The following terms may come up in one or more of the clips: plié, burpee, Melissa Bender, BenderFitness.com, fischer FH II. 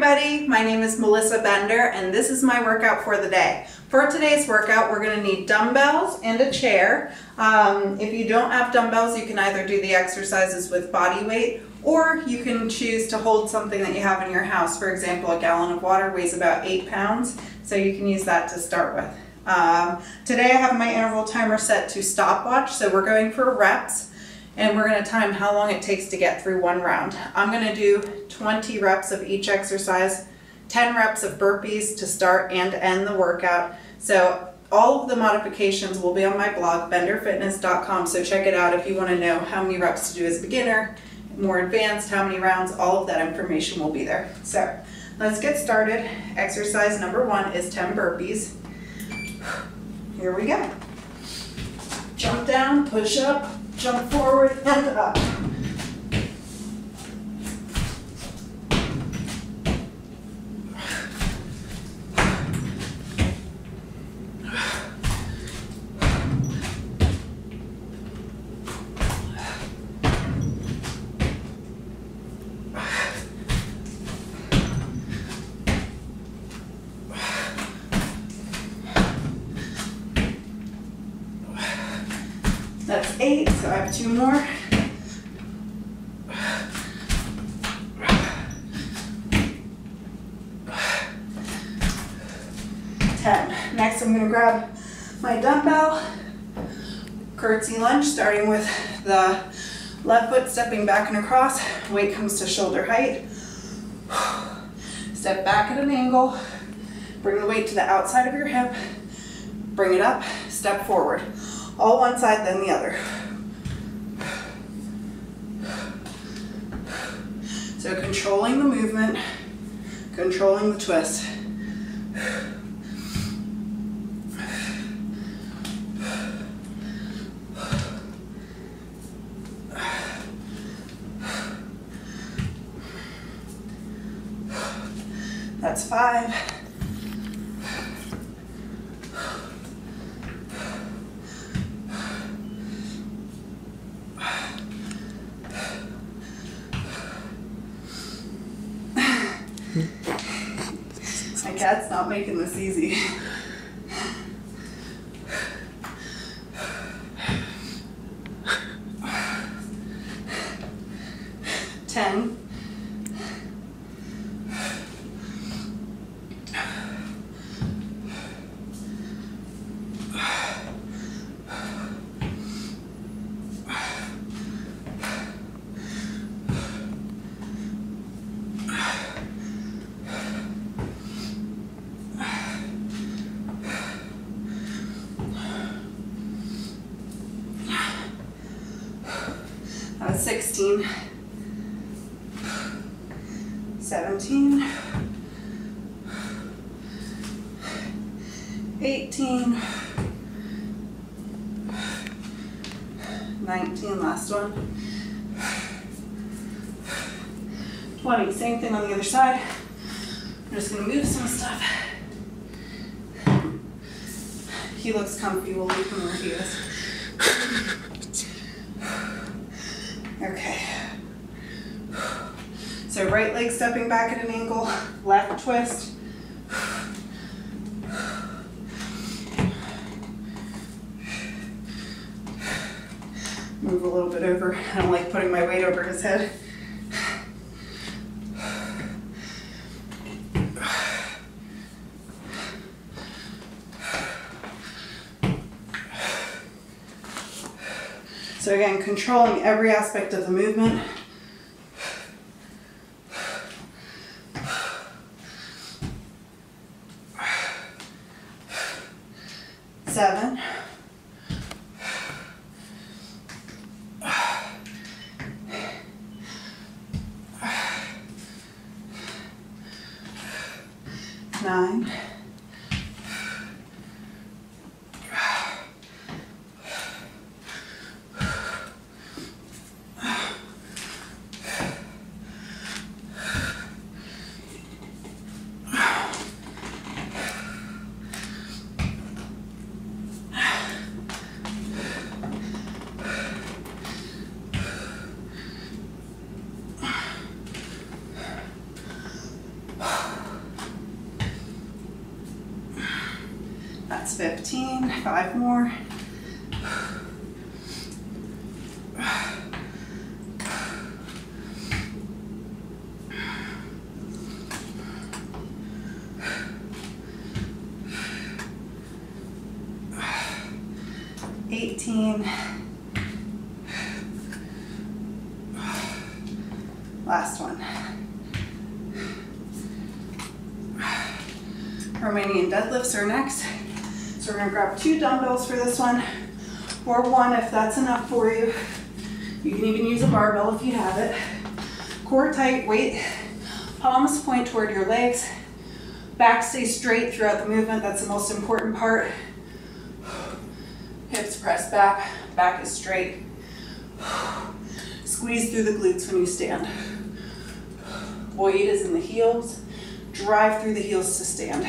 everybody, my name is Melissa Bender and this is my workout for the day. For today's workout we're going to need dumbbells and a chair. If you don't have dumbbells you can either do the exercises with body weight or you can choose to hold something that you have in your house. For example, a gallon of water weighs about 8 pounds, so you can use that to start with. Today I have my interval timer set to stopwatch, so we're going for reps. And we're going to time how long it takes to get through one round. I'm going to do 20 reps of each exercise, 10 reps of burpees to start and end the workout. So all of the modifications will be on my blog, BenderFitness.com, so check it out if you want to know how many reps to do as a beginner, more advanced, how many rounds, all of that information will be there. So let's get started. Exercise number one is 10 burpees. Here we go. Jump down, push up, jump forward and up. That's 8, so I have 2 more. Next, I'm going to grab my dumbbell, curtsy lunge, starting with the left foot, stepping back and across. Weight comes to shoulder height. Step back at an angle, bring the weight to the outside of your hip, bring it up, step forward. All one side, then the other. So controlling the movement, controlling the twist. That's 5. My cat's not making this easy. 10. 16, 17, 18, 19, last one, 20, same thing on the other side. I'm just going to move some stuff. He looks comfy, we'll leave him where he is. Okay, so right leg stepping back at an angle, left twist. Move a little bit over. I don't like putting my weight over his head. So again, controlling every aspect of the movement. That's 15, 5 more. Last one. Romanian deadlifts are next. So we're gonna grab 2 dumbbells for this one, or 1 if that's enough for you. You can even use a barbell if you have it. Core tight, weight, palms point toward your legs. Back stays straight throughout the movement. That's the most important part. Hips press back, back is straight. Squeeze through the glutes when you stand. Weight is in the heels. Drive through the heels to stand.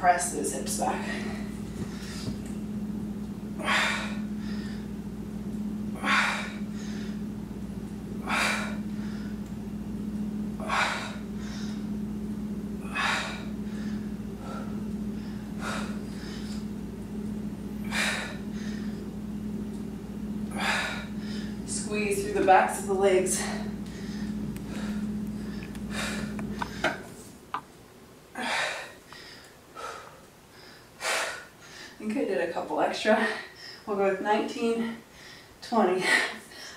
Press those hips back. Squeeze through the backs of the legs. I think I did a couple extra. We'll go with 19, 20.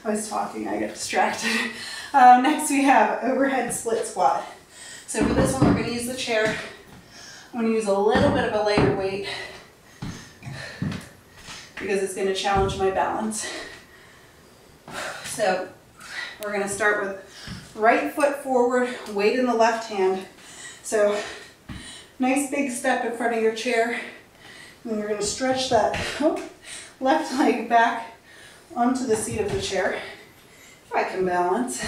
I was talking, I got distracted. Next we have overhead split squat. So for this one, we're gonna use the chair. I'm gonna use a little bit of a lighter weight because it's gonna challenge my balance. So we're going to start with right foot forward, weight in the left hand. So nice big step in front of your chair. And you're going to stretch that left leg back onto the seat of the chair. If I can balance.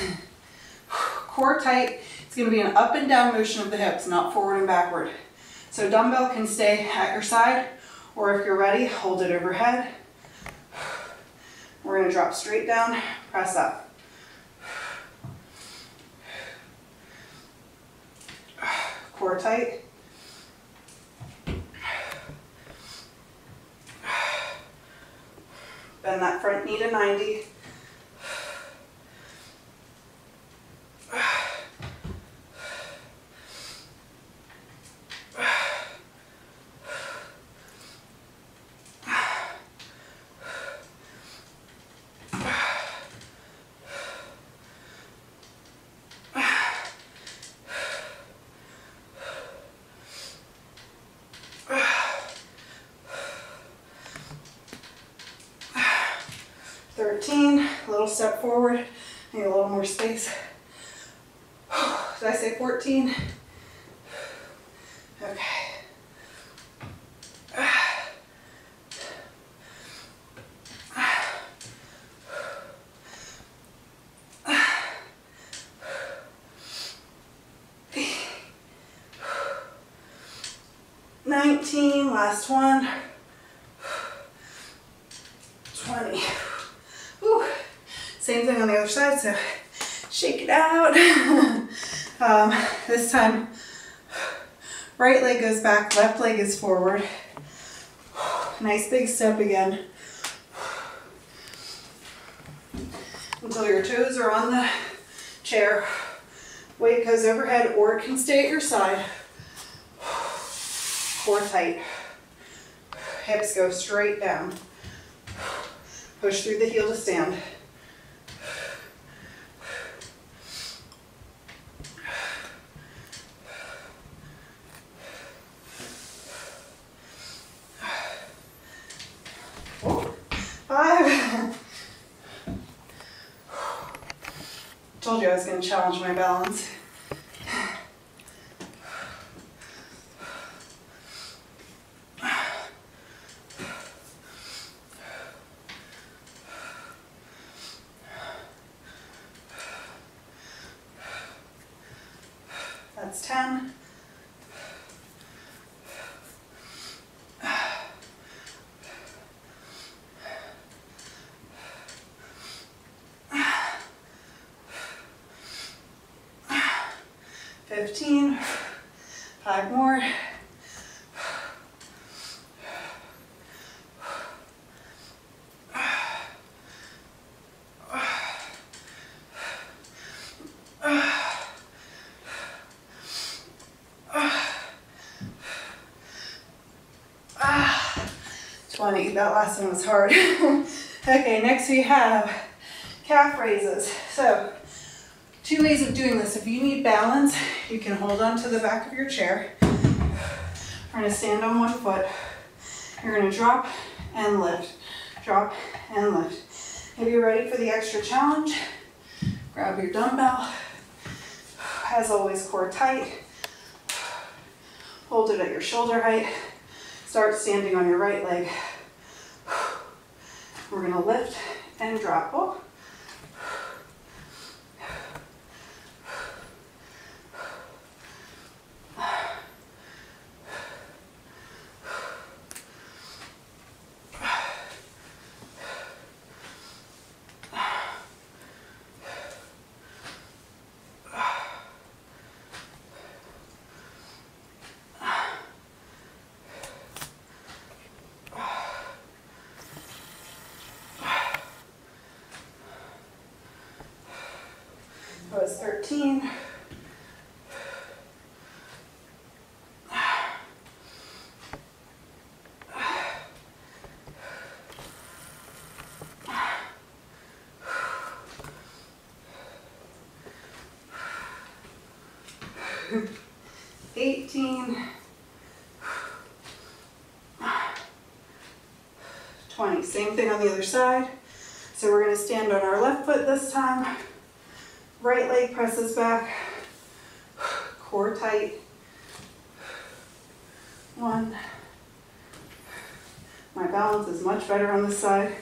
Core tight. It's going to be an up and down motion of the hips, not forward and backward. So dumbbell can stay at your side, or if you're ready, hold it overhead. We're going to drop straight down, press up. Core tight. Bend that front knee to 90. Little step forward, need a little more space. Did I say 14? Okay. $19, last one. Same thing on the other side, so shake it out. This time, right leg goes back, left leg is forward. Nice big step again. Until your toes are on the chair. Weight goes overhead, or it can stay at your side. Core tight. Hips go straight down. Push through the heel to stand. Told you I was going to challenge my balance. That's 10. 15, 5 more. 20. That last one was hard. Okay, next we have calf raises. So, two ways of doing this. If you need balance, you can hold on to the back of your chair. We're going to stand on one foot. You're going to drop and lift. Drop and lift. If you're ready for the extra challenge, grab your dumbbell. As always, core tight. Hold it at your shoulder height. Start standing on your right leg. We're going to lift and drop. Oh. That was 13. Same thing on the other side. So we're going to stand on our left foot this time. Right leg presses back. Core tight. 1. My balance is much better on this side.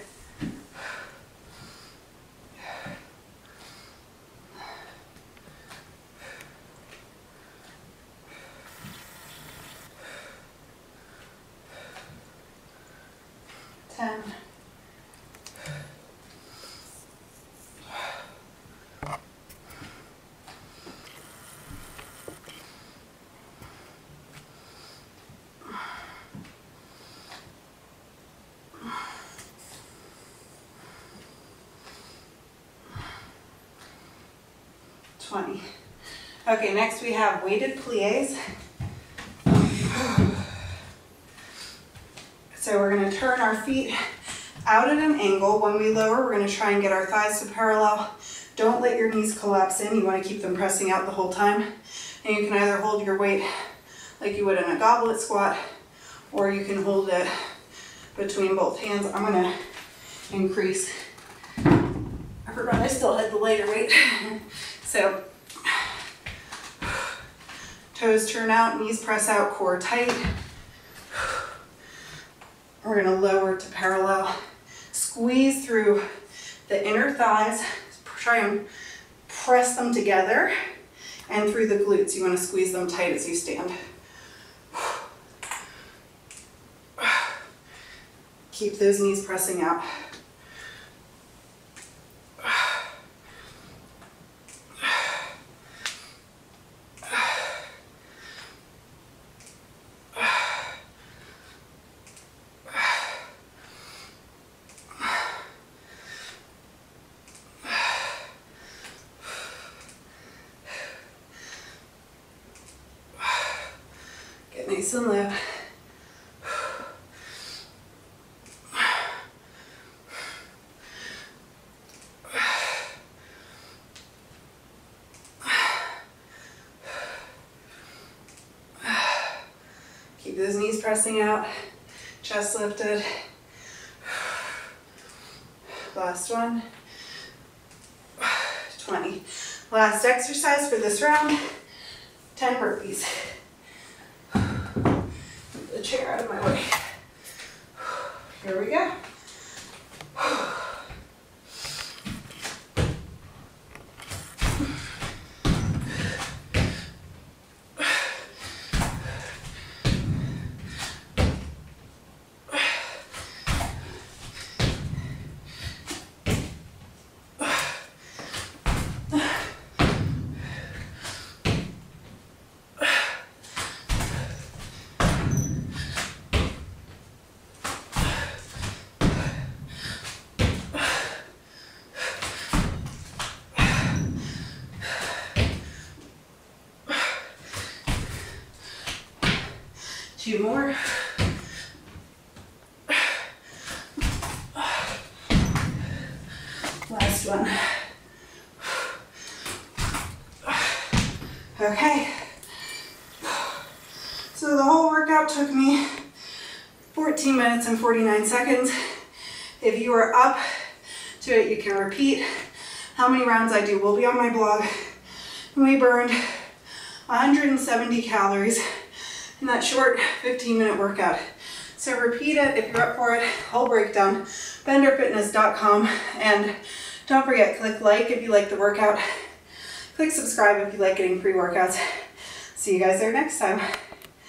10. 20. Okay, next we have weighted pliés. So we're going to turn our feet out at an angle. When we lower, we're going to try and get our thighs to parallel. Don't let your knees collapse in. You want to keep them pressing out the whole time. And you can either hold your weight like you would in a goblet squat, or you can hold it between both hands. I'm going to increase. I forgot I still had the lighter weight. So, toes turn out, knees press out, core tight. We're going to lower to parallel. Squeeze through the inner thighs. Try and press them together. And through the glutes, you want to squeeze them tight as you stand. Keep those knees pressing out. 11. Those knees pressing out, chest lifted. Last one. 20. Last exercise for this round. 10 burpees. Move the chair out of my way. Here we go. Two more. Last one. Okay. So the whole workout took me 14 minutes and 49 seconds. If you are up to it, you can repeat. How many rounds I do will be on my blog. And we burned 170 calories in that short 15-minute workout. So repeat it if you're up for it. Whole breakdown, BenderFitness.com. And don't forget, click like if you like the workout. Click subscribe if you like getting free workouts. See you guys there next time.